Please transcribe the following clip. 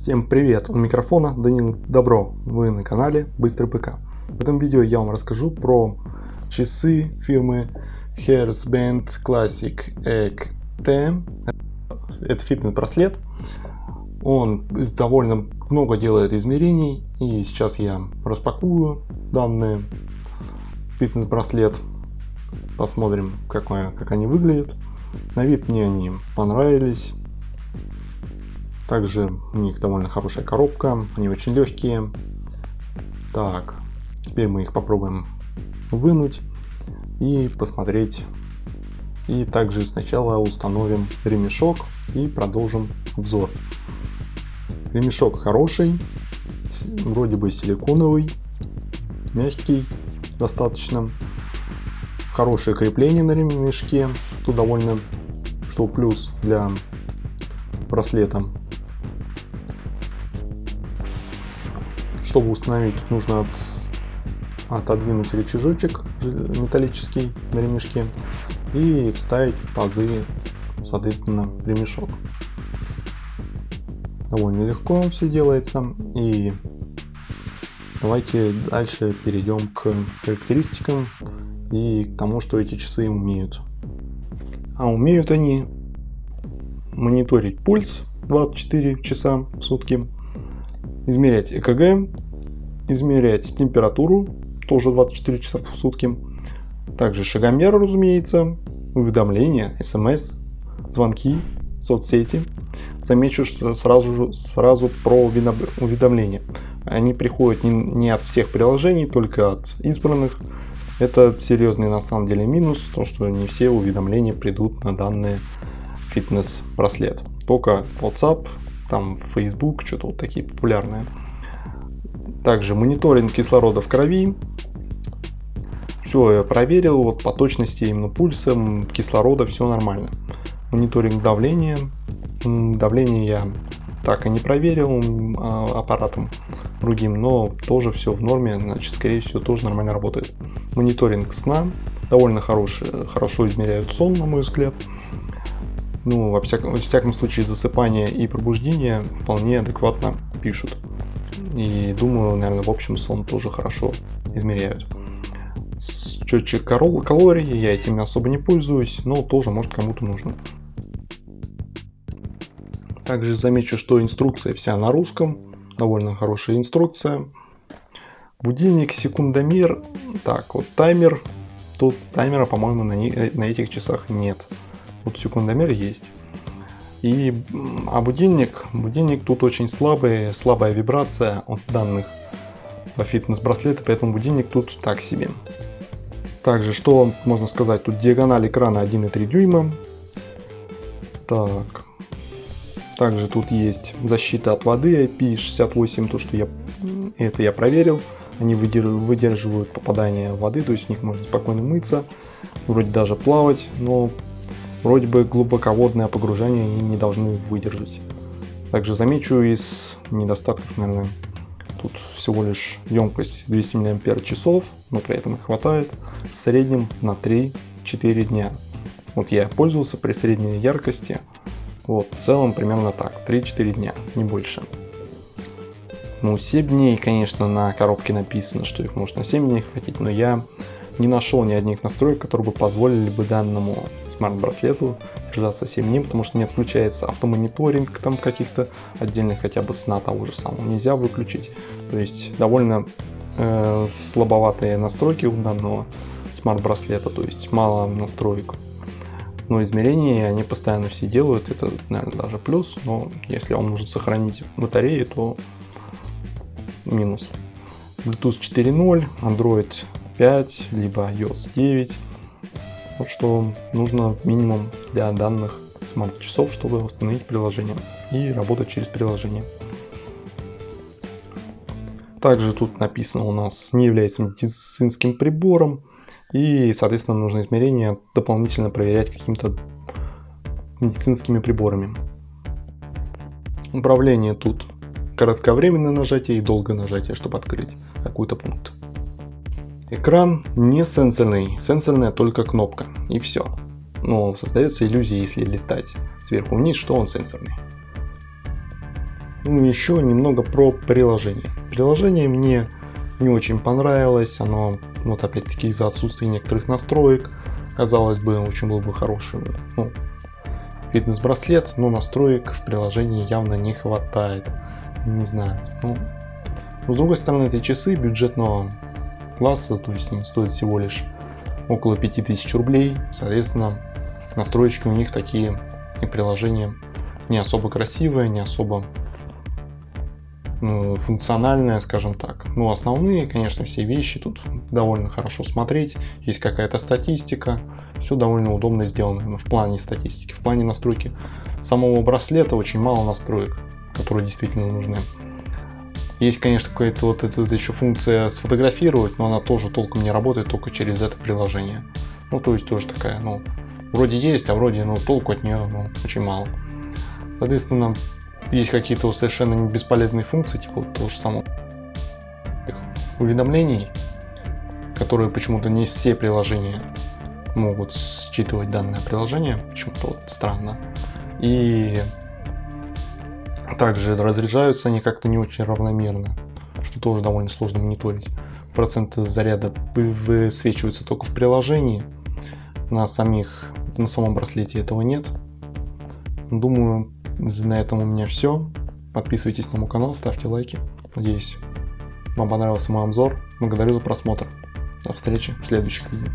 Всем привет, у микрофона Данил Добро, вы на канале Быстрый ПК. В этом видео я вам расскажу про часы фирмы HerzBand Classic ECG-T. Это фитнес-браслет, он довольно много делает измерений, и сейчас я распакую данный фитнес-браслет, посмотрим как они выглядят. На вид мне они понравились. Также у них довольно хорошая коробка, они очень легкие. Так, теперь мы их попробуем вынуть и посмотреть. И также сначала установим ремешок и продолжим обзор. Ремешок хороший, вроде бы силиконовый, мягкий достаточно. Хорошее крепление на ремешке, что довольно, что плюс для браслета. Чтобы установить, нужно отодвинуть рычажочек металлический на ремешке и вставить в пазы, соответственно, ремешок. Довольно легко все делается. И давайте дальше перейдем к характеристикам и к тому, что эти часы умеют. А умеют они мониторить пульс 24 часа в сутки, измерять ЭКГ, измерять температуру, тоже 24 часа в сутки, также шагомер, разумеется, уведомления, смс, звонки, соцсети. Замечу, что сразу про уведомления. Они приходят не от всех приложений, только от избранных. Это серьезный на самом деле минус, то что не все уведомления придут на данный фитнес-браслет. Только WhatsApp, там Facebook, что-то вот такие популярные. Также мониторинг кислорода в крови. Все, я проверил, вот по точности именно пульса, кислорода, все нормально. Мониторинг давления. Давление я так и не проверил аппаратом другим, но тоже все в норме, значит, скорее всего, тоже нормально работает. Мониторинг сна. Довольно хорошо измеряют сон, на мой взгляд. Ну, во всяком случае, засыпание и пробуждение вполне адекватно пишут. И думаю, наверное, в общем, сон тоже хорошо измеряют. Счетчик калорий, я этим особо не пользуюсь, но тоже, может, кому-то нужно. Также замечу, что инструкция вся на русском. Довольно хорошая инструкция. Будильник, секундомер. Так, вот таймер. Тут таймера, по-моему, на этих часах нет. Вот секундомер есть. А будильник тут очень слабая вибрация от данных по фитнес-браслету, поэтому будильник тут так себе. Также, что можно сказать, тут диагональ экрана 1,3 дюйма. Так. Также тут есть защита от воды IP68, то что я проверил. Они выдерживают попадание воды, то есть в них можно спокойно мыться, вроде даже плавать, но вроде бы глубоководное погружение они не должны выдержать. Также замечу из недостатков, наверное, тут всего лишь емкость 200 мАч, но при этом хватает в среднем на 3-4 дня. Вот я пользовался при средней яркости, вот в целом примерно так, 3-4 дня, не больше. Ну, 7 дней, конечно, на коробке написано, что их можно на 7 дней хватить, но я не нашел ни одних настроек, которые бы позволили бы данному смарт-браслету держаться 7 дней, потому что не отключается автомониторинг там каких-то отдельных, хотя бы сна того же самого нельзя выключить. То есть довольно слабоватые настройки у данного смарт-браслета, то есть мало настроек. Но измерения они постоянно все делают, это, наверное, даже плюс, но если вам нужно сохранить батарею, то минус. Bluetooth 4.0, Android 5, либо iOS 9. Вот что нужно минимум для данных смарт-часов, чтобы установить приложение и работать через приложение. Также тут написано у нас не является медицинским прибором и, соответственно, нужно измерения дополнительно проверять какими-то медицинскими приборами. Управление тут кратковременное нажатие и долгое нажатие, чтобы открыть какой-то пункт. Экран не сенсорный, сенсорная только кнопка и все. Но создается иллюзия, если листать сверху вниз, что он сенсорный. Ну и еще немного про приложение. Приложение мне не очень понравилось, оно вот опять-таки из-за отсутствия некоторых настроек. Казалось бы, очень был бы хороший фитнес-браслет, но настроек в приложении явно не хватает. Не знаю. Но с другой стороны, эти часы бюджетного класса, то есть они стоят всего лишь около 5000 рублей. Соответственно, настроечки у них такие, и приложения не особо красивые, не особо функциональная, скажем так. Но основные, конечно, все вещи тут довольно хорошо смотреть. Есть какая-то статистика, все довольно удобно сделано в плане статистики. В плане настройки самого браслета очень мало настроек, которые действительно нужны. Есть, конечно, какая-то вот эта еще функция сфотографировать, но она тоже толком не работает, только через это приложение. Ну, то есть тоже такая, вроде есть, а вроде, толку от нее очень мало. Соответственно, есть какие-то совершенно бесполезные функции, типа того же самого уведомлений, которые почему-то не все приложения могут считывать, данное приложение, почему-то странно. И также разряжаются они как-то не очень равномерно, что тоже довольно сложно мониторить. Проценты заряда высвечиваются только в приложении, на самом браслете этого нет. Думаю, на этом у меня все. Подписывайтесь на мой канал, ставьте лайки. Надеюсь, вам понравился мой обзор. Благодарю за просмотр. До встречи в следующих видео.